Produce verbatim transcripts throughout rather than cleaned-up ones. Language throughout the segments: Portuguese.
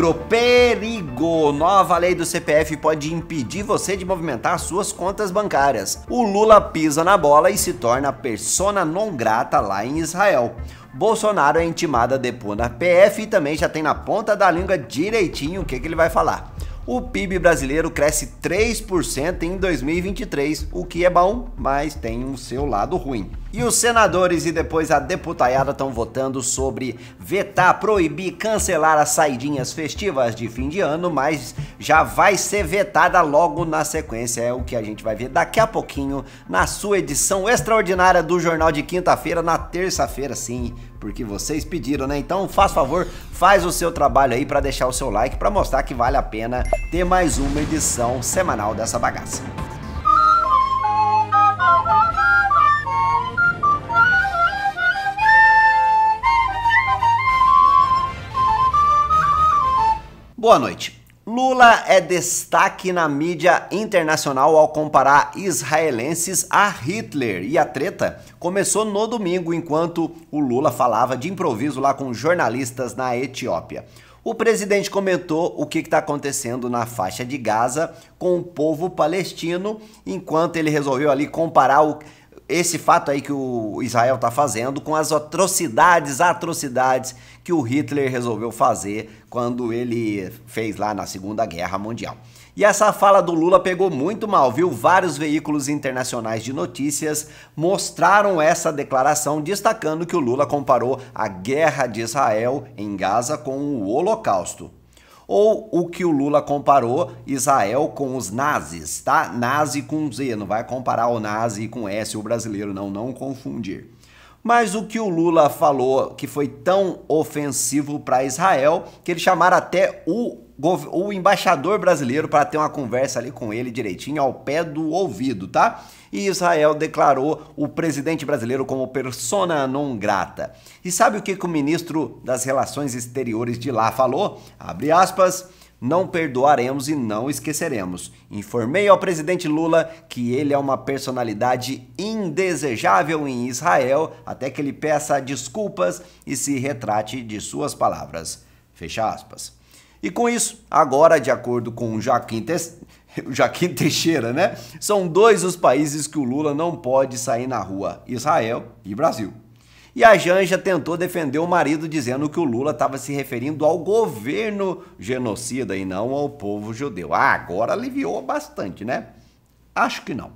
Negro, perigo! Nova lei do C P F pode impedir você de movimentar suas contas bancárias. O Lula pisa na bola e se torna persona non grata lá em Israel. Bolsonaro é intimado a depor na P F e também já tem na ponta da língua direitinho o que, que ele vai falar. O P I B brasileiro cresce três por cento em dois mil e vinte e três, o que é bom, mas tem um seu lado ruim. E os senadores e depois a deputaiada estão votando sobre vetar, proibir, cancelar as saidinhas festivas de fim de ano, mas já vai ser vetada logo na sequência, é o que a gente vai ver daqui a pouquinho na sua edição extraordinária do Jornal de Quinta-feira, na terça-feira sim, porque vocês pediram, né? Então faz favor, faz o seu trabalho aí para deixar o seu like, para mostrar que vale a pena ter mais uma edição semanal dessa bagaça. Boa noite. Lula é destaque na mídia internacional ao comparar israelenses a Hitler. E a treta começou no domingo, enquanto o Lula falava de improviso lá com jornalistas na Etiópia. O presidente comentou o que está acontecendo na faixa de Gaza com o povo palestino, enquanto ele resolveu ali comparar o... esse fato aí que o Israel está fazendo com as atrocidades, atrocidades que o Hitler resolveu fazer quando ele fez lá na Segunda Guerra Mundial. E essa fala do Lula pegou muito mal, viu? Vários veículos internacionais de notícias mostraram essa declaração, destacando que o Lula comparou a guerra de Israel em Gaza com o Holocausto. Ou o que o Lula comparou Israel com os nazis, tá? Nazi com Z, não vai comparar o nazi com S, o brasileiro, não, não confundir. Mas o que o Lula falou que foi tão ofensivo para Israel, que eles chamaram até o, o embaixador brasileiro para ter uma conversa ali com ele direitinho, ao pé do ouvido, tá? E Israel declarou o presidente brasileiro como persona non grata. E sabe o que, que o ministro das Relações Exteriores de lá falou? Abre aspas, não perdoaremos e não esqueceremos. Informei ao presidente Lula que ele é uma personalidade indesejável em Israel, até que ele peça desculpas e se retrate de suas palavras. Fecha aspas. E com isso, agora, de acordo com Joaquim Teixeira, Joaquim Teixeira, né? São dois os países que o Lula não pode sair na rua, Israel e Brasil. E a Janja tentou defender o marido dizendo que o Lula estava se referindo ao governo genocida e não ao povo judeu. Ah, agora aliviou bastante, né? Acho que não.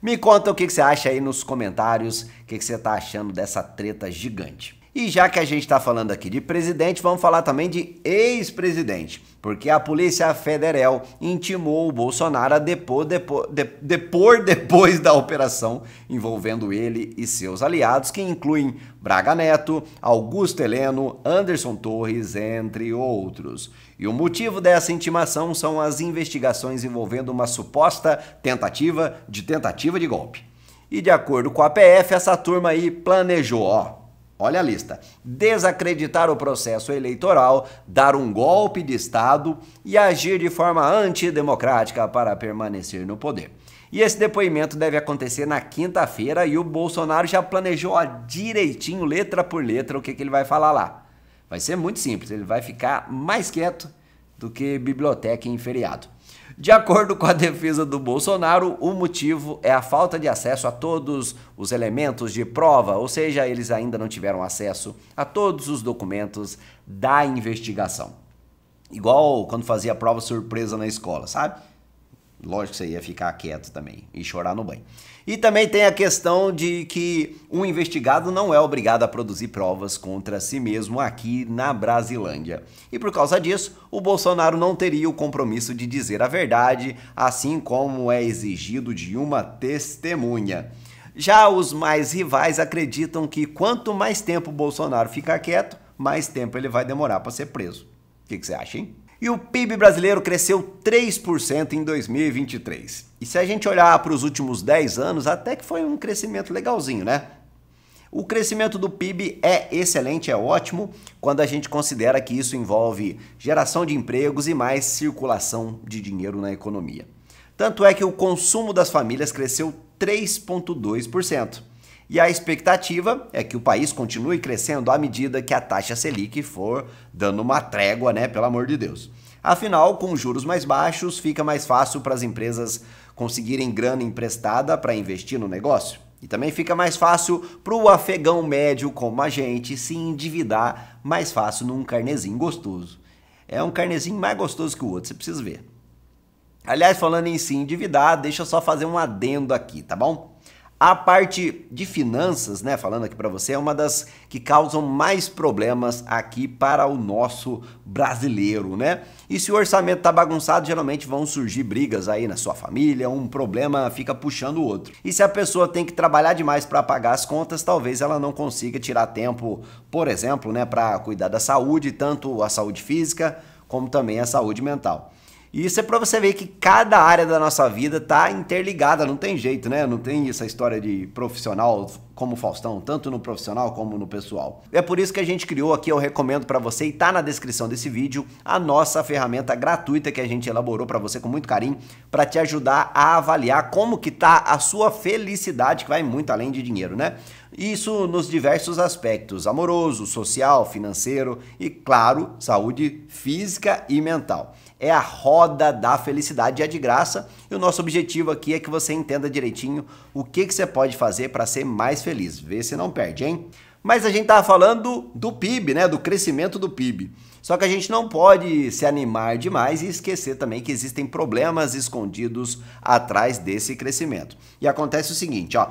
Me conta o que, que você acha aí nos comentários, o que, que você está achando dessa treta gigante. E já que a gente está falando aqui de presidente, vamos falar também de ex-presidente, porque a Polícia Federal intimou o Bolsonaro a depor, depor, de, depor depois da operação envolvendo ele e seus aliados, que incluem Braga Neto, Augusto Heleno, Anderson Torres, entre outros. E o motivo dessa intimação são as investigações envolvendo uma suposta tentativa de tentativa de golpe. E de acordo com a P F, essa turma aí planejou, ó, olha a lista, desacreditar o processo eleitoral, dar um golpe de Estado e agir de forma antidemocrática para permanecer no poder. E esse depoimento deve acontecer na quinta-feira e o Bolsonaro já planejou direitinho, letra por letra, o que, que ele vai falar lá. Vai ser muito simples, ele vai ficar mais quieto do que biblioteca em feriado. De acordo com a defesa do Bolsonaro, o motivo é a falta de acesso a todos os elementos de prova, ou seja, eles ainda não tiveram acesso a todos os documentos da investigação. Igual quando fazia prova surpresa na escola, sabe? Lógico que você ia ficar quieto também e chorar no banho. E também tem a questão de que um investigado não é obrigado a produzir provas contra si mesmo aqui na Brasilândia. E por causa disso, o Bolsonaro não teria o compromisso de dizer a verdade, assim como é exigido de uma testemunha. Já os mais rivais acreditam que quanto mais tempo o Bolsonaro ficar quieto, mais tempo ele vai demorar para ser preso. O que, que você acha, hein? E o P I B brasileiro cresceu três por cento em dois mil e vinte e três. E se a gente olhar para os últimos dez anos, até que foi um crescimento legalzinho, né? O crescimento do P I B é excelente, é ótimo, quando a gente considera que isso envolve geração de empregos e mais circulação de dinheiro na economia. Tanto é que o consumo das famílias cresceu três vírgula dois por cento. E a expectativa é que o país continue crescendo à medida que a taxa Selic for dando uma trégua, né? Pelo amor de Deus. Afinal, com juros mais baixos, fica mais fácil para as empresas conseguirem grana emprestada para investir no negócio. E também fica mais fácil para o afegão médio como a gente se endividar mais fácil num carnezinho gostoso. É um carnezinho mais gostoso que o outro, você precisa ver. Aliás, falando em se endividar, deixa eu só fazer um adendo aqui, tá bom? A parte de finanças, né, falando aqui para você, é uma das que causam mais problemas aqui para o nosso brasileiro, né? E se o orçamento tá bagunçado, geralmente vão surgir brigas aí na sua família, um problema fica puxando o outro. E se a pessoa tem que trabalhar demais para pagar as contas, talvez ela não consiga tirar tempo, por exemplo, né, para cuidar da saúde, tanto a saúde física como também a saúde mental. E isso é pra você ver que cada área da nossa vida tá interligada, não tem jeito, né? Não tem essa história de profissional como Faustão, tanto no profissional como no pessoal. É por isso que a gente criou aqui, eu recomendo pra você, e tá na descrição desse vídeo, a nossa ferramenta gratuita que a gente elaborou pra você com muito carinho, pra te ajudar a avaliar como que tá a sua felicidade, que vai muito além de dinheiro, né? Isso nos diversos aspectos, amoroso, social, financeiro e, claro, saúde física e mental. É a roda da felicidade, é de graça, e o nosso objetivo aqui é que você entenda direitinho o que, que você pode fazer para ser mais feliz. Vê se não perde, hein? Mas a gente tava falando do P I B, né? Do crescimento do P I B. Só que a gente não pode se animar demais e esquecer também que existem problemas escondidos atrás desse crescimento. E acontece o seguinte, ó,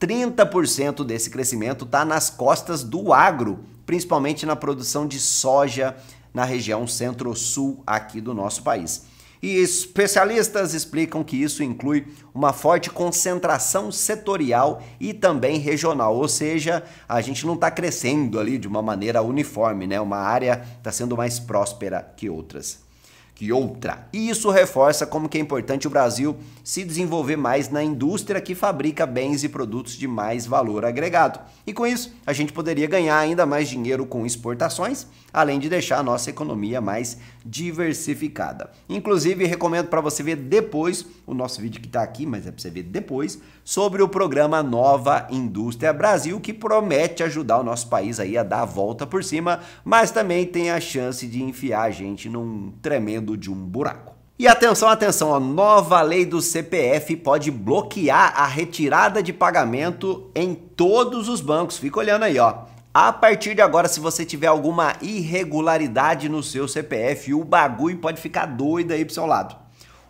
trinta por cento desse crescimento está nas costas do agro, principalmente na produção de soja, na região centro-sul aqui do nosso país. E especialistas explicam que isso inclui uma forte concentração setorial e também regional, ou seja, a gente não está crescendo ali de uma maneira uniforme, né? Uma área está sendo mais próspera que outras. Que outra. E isso reforça como que é importante o Brasil se desenvolver mais na indústria que fabrica bens e produtos de mais valor agregado. E com isso, a gente poderia ganhar ainda mais dinheiro com exportações, além de deixar a nossa economia mais diversificada. Inclusive, recomendo para você ver depois o nosso vídeo que está aqui, mas é para você ver depois, sobre o programa Nova Indústria Brasil, que promete ajudar o nosso país aí a dar a volta por cima, mas também tem a chance de enfiar a gente num tremendo de um buraco. E atenção, atenção, a nova lei do C P F pode bloquear a retirada de pagamento em todos os bancos. Fica olhando aí, ó. A partir de agora, se você tiver alguma irregularidade no seu C P F, o bagulho pode ficar doido aí pro seu lado.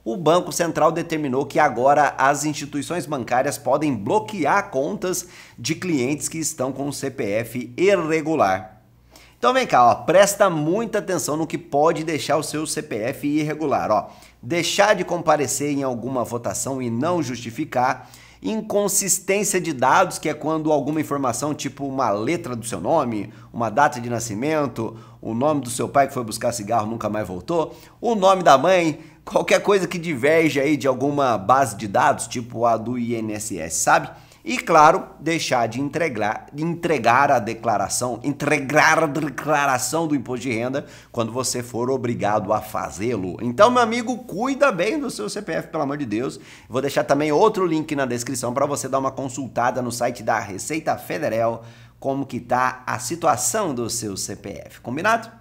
O Banco Central determinou que agora as instituições bancárias podem bloquear contas de clientes que estão com o C P F irregular. Então vem cá, ó, presta muita atenção no que pode deixar o seu C P F irregular, ó. Deixar de comparecer em alguma votação e não justificar, inconsistência de dados, que é quando alguma informação, tipo uma letra do seu nome, uma data de nascimento, o nome do seu pai que foi buscar cigarro e nunca mais voltou, o nome da mãe, qualquer coisa que diverge aí de alguma base de dados, tipo a do I N S S, sabe? E, claro, deixar de entregar, entregar a declaração, entregar a declaração do imposto de renda quando você for obrigado a fazê-lo. Então, meu amigo, cuida bem do seu C P F, pelo amor de Deus. Vou deixar também outro link na descrição para você dar uma consultada no site da Receita Federal, como que tá a situação do seu C P F, combinado?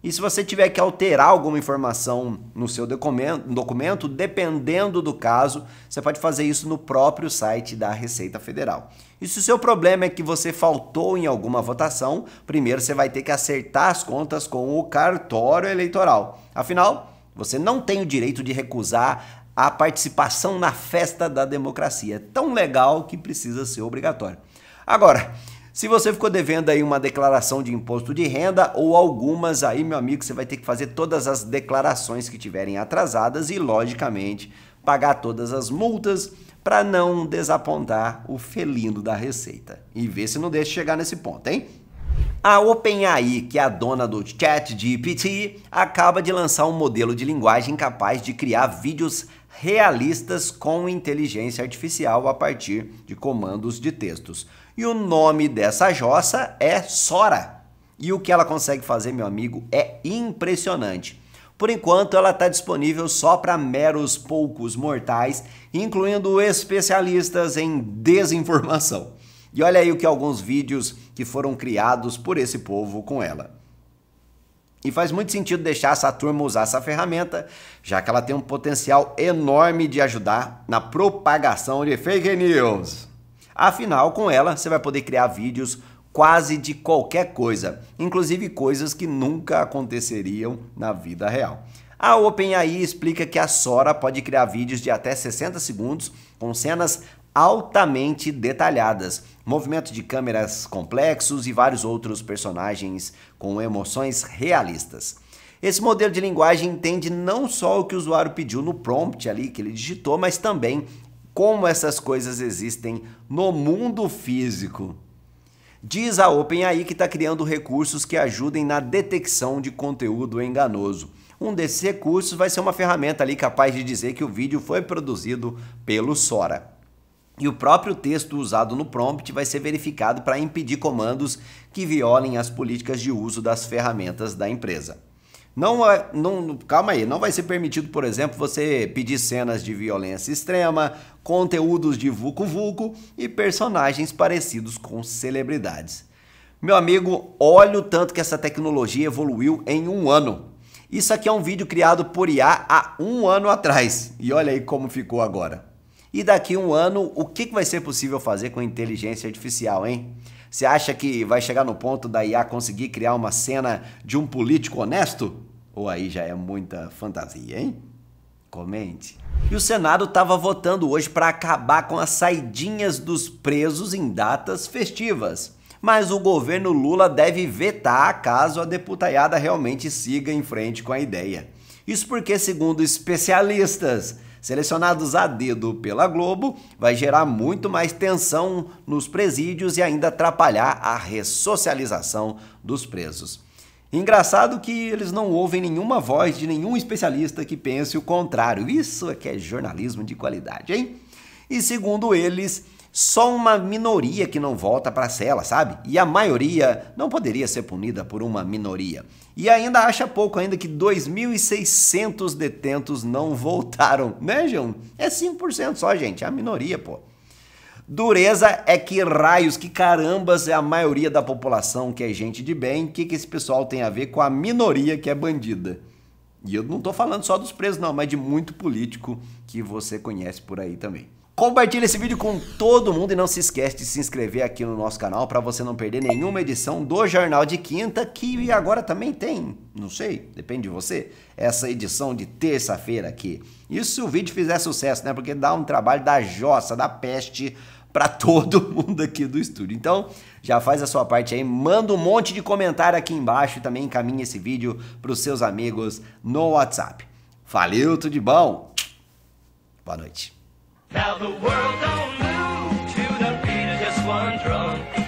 E se você tiver que alterar alguma informação no seu documento, documento, dependendo do caso, você pode fazer isso no próprio site da Receita Federal. E se o seu problema é que você faltou em alguma votação, primeiro você vai ter que acertar as contas com o cartório eleitoral. Afinal, você não tem o direito de recusar a participação na festa da democracia. É tão legal que precisa ser obrigatório. Agora, se você ficou devendo aí uma declaração de imposto de renda ou algumas aí, meu amigo, você vai ter que fazer todas as declarações que tiverem atrasadas e, logicamente, pagar todas as multas para não desapontar o felino da Receita. E ver se não deixa chegar nesse ponto, hein? A OpenAI, que é a dona do ChatGPT, acaba de lançar um modelo de linguagem capaz de criar vídeos realistas com inteligência artificial a partir de comandos de textos. E o nome dessa jossa é Sora. E o que ela consegue fazer, meu amigo, é impressionante. Por enquanto, ela está disponível só para meros poucos mortais, incluindo especialistas em desinformação. E olha aí o que alguns vídeos que foram criados por esse povo com ela. E faz muito sentido deixar essa turma usar essa ferramenta, já que ela tem um potencial enorme de ajudar na propagação de fake news. Afinal, com ela, você vai poder criar vídeos quase de qualquer coisa, inclusive coisas que nunca aconteceriam na vida real. A OpenAI explica que a Sora pode criar vídeos de até sessenta segundos com cenas altamente detalhadas, movimento de câmeras complexos e vários outros personagens com emoções realistas. Esse modelo de linguagem entende não só o que o usuário pediu no prompt ali que ele digitou, mas também como essas coisas existem no mundo físico. Diz a OpenAI que está criando recursos que ajudem na detecção de conteúdo enganoso. Um desses recursos vai ser uma ferramenta ali capaz de dizer que o vídeo foi produzido pelo Sora. E o próprio texto usado no prompt vai ser verificado para impedir comandos que violem as políticas de uso das ferramentas da empresa. Não, não, calma aí, não vai ser permitido, por exemplo, você pedir cenas de violência extrema, conteúdos de vucu-vucu e personagens parecidos com celebridades. Meu amigo, olha o tanto que essa tecnologia evoluiu em um ano. Isso aqui é um vídeo criado por I A há um ano atrás. E olha aí como ficou agora. E daqui a um ano, o que vai ser possível fazer com inteligência artificial, hein? Você acha que vai chegar no ponto da I A conseguir criar uma cena de um político honesto? Ou aí já é muita fantasia, hein? Comente. E o Senado estava votando hoje para acabar com as saidinhas dos presos em datas festivas. Mas o governo Lula deve vetar caso a deputaiada realmente siga em frente com a ideia. Isso porque, segundo especialistas selecionados a dedo pela Globo, vai gerar muito mais tensão nos presídios e ainda atrapalhar a ressocialização dos presos. Engraçado que eles não ouvem nenhuma voz de nenhum especialista que pense o contrário. Isso é que é jornalismo de qualidade, hein? E segundo eles, só uma minoria que não volta para a cela, sabe? E a maioria não poderia ser punida por uma minoria. E ainda acha pouco ainda que dois mil e seiscentos detentos não voltaram, né, João? É cinco por cento só, gente, é a minoria, pô. Dureza é que raios, que carambas, é a maioria da população que é gente de bem. O que, que esse pessoal tem a ver com a minoria que é bandida? E eu não tô falando só dos presos não, mas de muito político que você conhece por aí também. Compartilha esse vídeo com todo mundo e não se esquece de se inscrever aqui no nosso canal para você não perder nenhuma edição do Jornal de Quinta, que agora também tem, não sei, depende de você, essa edição de terça-feira aqui. Isso se o vídeo fizer sucesso, né? Porque dá um trabalho da jossa, da peste para todo mundo aqui do estúdio. Então, já faz a sua parte aí, manda um monte de comentário aqui embaixo e também encaminha esse vídeo para os seus amigos no WhatsApp. Valeu, tudo de bom? Boa noite. Now the world don't move to the beat of just one drum.